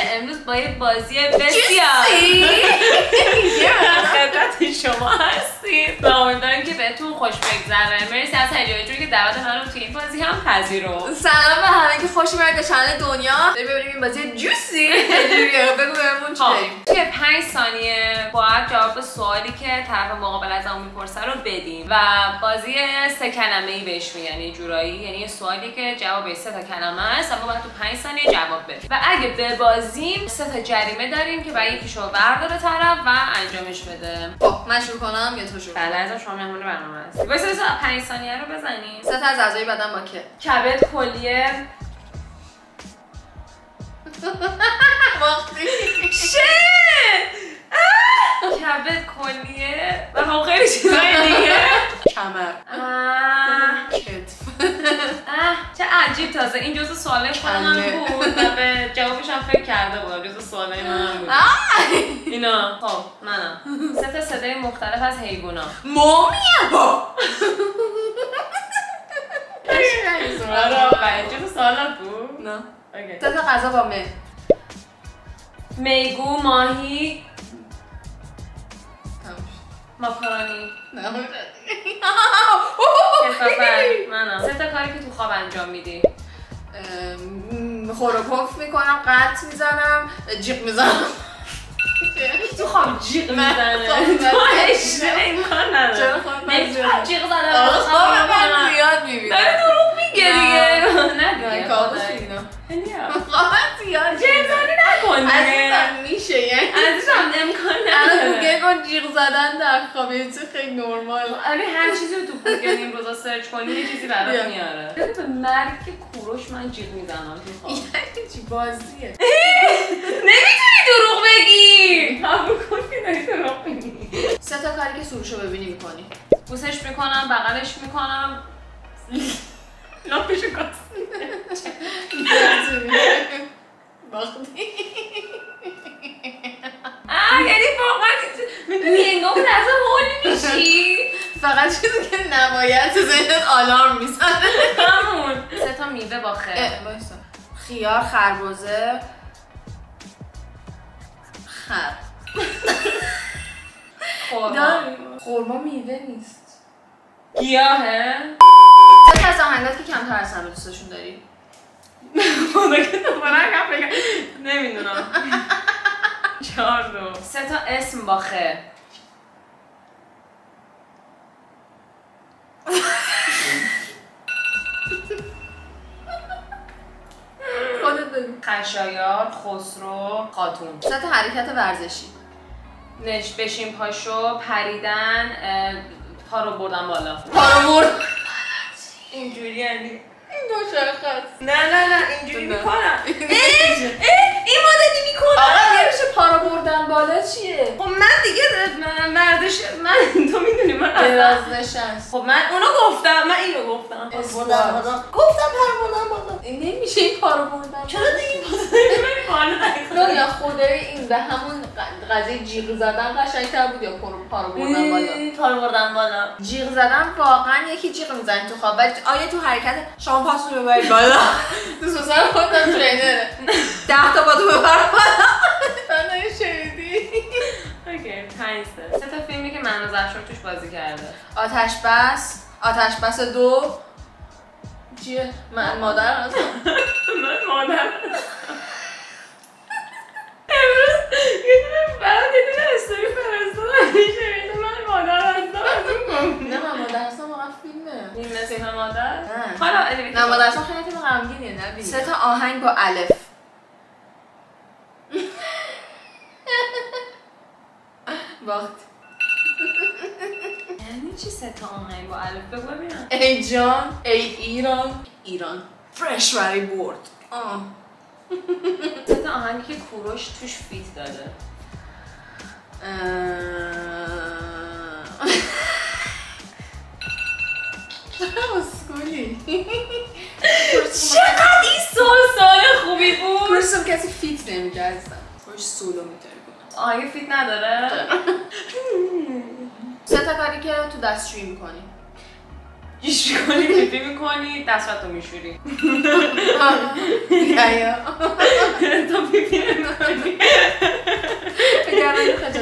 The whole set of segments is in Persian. emlős pajépaziai و امیدوارم که بهتون خوش بگذره. مرسی از هر جایی که دعوت منو تو این بازی هم پذیرفت. سلام به همه که خوش اومدید به چنل دنیا. بریم ببینیم این بازی جوسی چجوریه. بگو بهمون چی داریم. توی 5 ثانیه باید جواب سوالی که طرف مقابل از اون میپرسه رو بدیم و بازی سه کلمه‌ای بهش میگن اینجوری، یعنی سوالی که جوابش سه تا کلمه است اما باید تو 5 ثانیه جواب بده. و اگه ببازیم سه تا جریمه داریم که باید یکیشو برداره طرف و انجامش بده. خب من شروع کنم یا تو شروع؟ بله از شما مهمون برنامه است. واسه 5 ثانیه رو بزنیم. سه تا از اعضای بدن با که کبد، کلیه، وقتی کبد، کلیه و هم خیلی چیزای دیگه. کمر. کتف. چه عجیب، تازه این جزء سوالای خودم بود و به جوابش هم فکر کرده بودم، جزء سوالای منم بود. اینا خب منم. سه تا صدای مختلف از حیونا. مومیا. آره باید جزء سوالا بود. نه. اوکی. سه تا غذا با می. میگو، ماهی، ماکارونی. نه اون کسافت. منم. سه تا کاری که تو خواب انجام میدی. خوروپف میکنم، قط میزنم، جیغ میزنم. تو خواب جیغ میزنه. تو این کار نداره. چرا خواب من جیغ زدم؟ خواب من زیاد میبینم. داره دروغ میگه دیگه. نه دیگه. کابوس میبینم. خواب زیاد جیغزنی نکن دیگه. عزیزم میشه یعنی. عزیزم امکان نداره. الان گوگل کن جیغ زدن در خواب یه چیز خیلی نرمال. آره هر چیزی رو تو گوگل این روزا سرچ کنی یه چیزی برات میاره. به مرگ کوروش من جیغ میزنم تو خواب. یعنی چی بازیه؟ نمیتونی دروغ بگی. قبول کن که نمیتونی دروغ بگی. سه تا کاری که سروشو ببینی میکنی. بوسش میکنم، بغلش میکنم. لپشو کاست. باختی. یعنی واقعا میدونی انگار اون لحظه هول میشی فقط چیزی که نباید تو ذهنت آلارم میزنه همون سه تا میوه با خیار، خربزه، خورما میوه نیست، گیاهه. سه تا از آهنگات که کمتر از همه دوستشون داری؟ خدا که دوباره هم بگم نمیدونم. 4 سه تا اسم با خ. خشایار، خسرو، خاتون. سه تا حرکت ورزشی. بشین پاشو، پریدن، پا رو بردن بالا. پا رو اینجوری یعنی این دو شخص. نه نه نه اینجوری میکنم. این مدلی میکنم. آقا نمیشه پا رو بردن بالا چیه؟ خب من دیگه مردش من تو میدونی من دراز نشست. خب من اونو گفتم، من اینو گفتم. گفتم پا رو بردن بالا. این نمیشه این پا رو بردن. چرا دیگه بالا؟ نه یا خدای این به همون قضیه جیغ زدن قشنگتر بود یا پا رو بردن بالا. پا رو بردن بالا. جیغ زدن واقعا یکی جیغ میزنه تو خواب. آیا تو حرکت شام پاس رو ببرید بالا تو سوزن خودم ترینره 10 تا با تو ببرید بالا من نایی شدیدی اوکی 5 تا 3 تا فیلمی که مهناز افشار توش بازی کرده آتش بس 2 چیه؟ من مادر هستم امروز یه دونه برد یه دونه استوری فرستادم میشه من مادر هستم نه من مادر هستم واقعا فیلمه این مثل من مادر؟ نه مادر هستم خیلی فیلم غمگینه نبینه 3 تا آهنگ با الف باخت یعنی چی 3 تا آهنگ با الف بگو ببینم ای جان ای ایران فرش برای برد 3 تا آهنگی که کوروش توش فیت داده اسکولی چقدر این سال خوبی بود کورسم کسی فیت نمیگه ازم خوش سولو میتاره کنم آهنگ فیت نداره؟ 3 تا کاری که تو دستشویی میکنی گیش میکنی، پیپی میکنی، دستت رو میشوری. آیا؟ تو پیپی نمیکنی.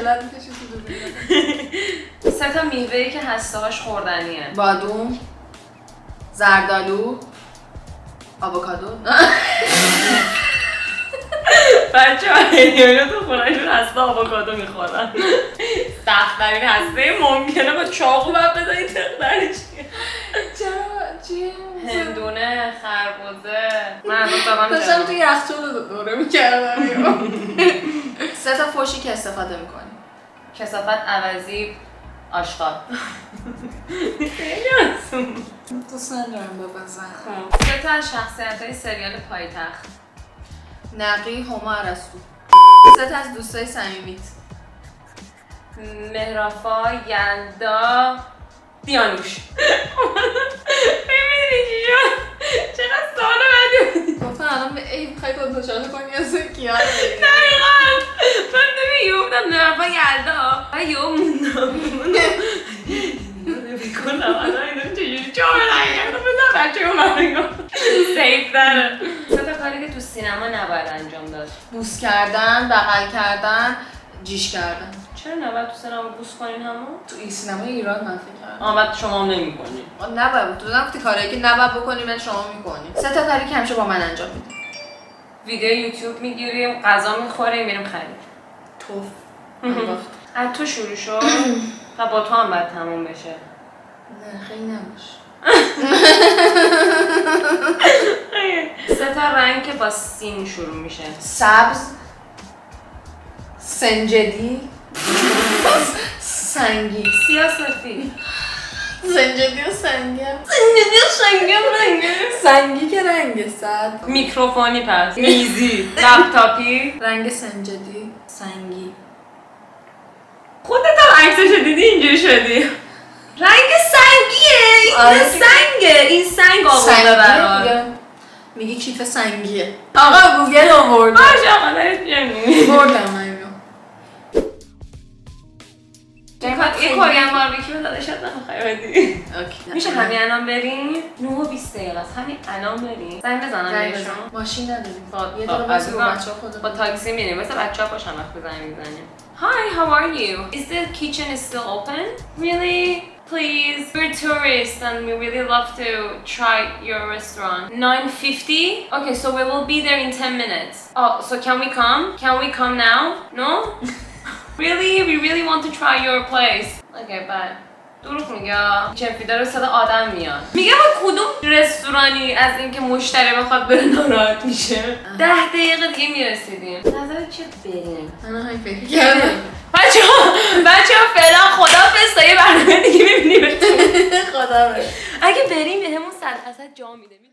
علت میکشید تو دو سه تا میوه‌ای که هسته‌هاش خوردنیه. بادوم، زردآلو، آووکادو. بچه‌ها اینا تو خونه‌شون هسته آووکادو میخورن. سخت‌ترین هسته ممکنه با چاقو بعد بزنی تقدرش. چرا چی؟ هندونه، خربوزه. من داشتم تو یخچال دوره می‌کردم. سه تا فوشی که استفاده می‌کنی. کثافت، عوضی، آشغال. خیلی آسون. تو سندرم ببزن. سه تا شخصیت‌های سریال پایتخت. نقی، هما، ارسطو. سه تا از دوستای صمیمیت. مهرافا، یلدا، دیانوش. ببینید چی شد؟ چقدر سوال بعدی بود. گفتم الان ای می‌خوای تو دوچاره کنی از کیا؟ دقیقاً. من نمی‌دونم مهرافا یلدا. ایو موندم. بکنم الان اینو چجوری جا بدم؟ بچه‌ها منو سیف داره. کاری که تو سینما نباید انجام داد. بوس کردن، بغل کردن، جیش کردن. چرا نباید تو سینما بوس کنین همون؟ تو این سینما ایران من فکر کردم. بعد شما نمی‌کنین. نباید. تو گفتی کاری که نباید بکنی من شما می‌کنی. سه تا کاری که همیشه با من انجام میدم. ویدیو یوتیوب می‌گیریم، غذا می‌خوریم، میریم خرید. توف. از تو شروع شد و با تو هم باید تموم بشه. نه خیلی نباشه. سه تا رنگ که با سین شروع میشه. سبز، سنجدی، سنگی. سیاسفی. سنجدی و سنگم. سنجدی و سنگم رنگه. سنگی که رنگ سبز. میکروفونی پس. میزی. لپتاپی. رنگ سنجدی. سنگی. خودت هم عکسشو دیدی اینجوری شدی. رنگ سنگیه، این سنگه، این سنگ آورده برات. میگی کیف سنگیه. آقا گوگل آورده. باشه آقا درست میگی. بردم من اینو. یه کورین باربیکیو داده شد نمیخوای بدی. اوکی. میشه همین الان بریم؟ 9:20 دقیقه است. همین الان بریم. زنگ بزنم بهشون. ماشین نداریم. یه دور بازی با بچه‌ها خودمون. با تاکسی میریم. مثلا بچه‌ها باشن وقتی زنگ میزنیم. Hi, how are you? Is the kitchen still open? Really? Please, we're tourists and we really love to try your restaurant. 9:50? Okay, so we will be there in 10 minutes. Oh, so can we come? Can we come now? No? Really? We really want to try your place. Okay, bye. دروغ میگه چفی داره صدا آدم میاد میگه با کدوم رستورانی از اینکه مشتری بخواد بره ناراحت میشه 10 دقیقه دیگه میرسیدیم نظرت چیه بریم من همین فکر کردم بچه‌ها فعلا خدافظ تا یه برنامه دیگه میبینیم خدا اگه بریم بهمون 100% جا میده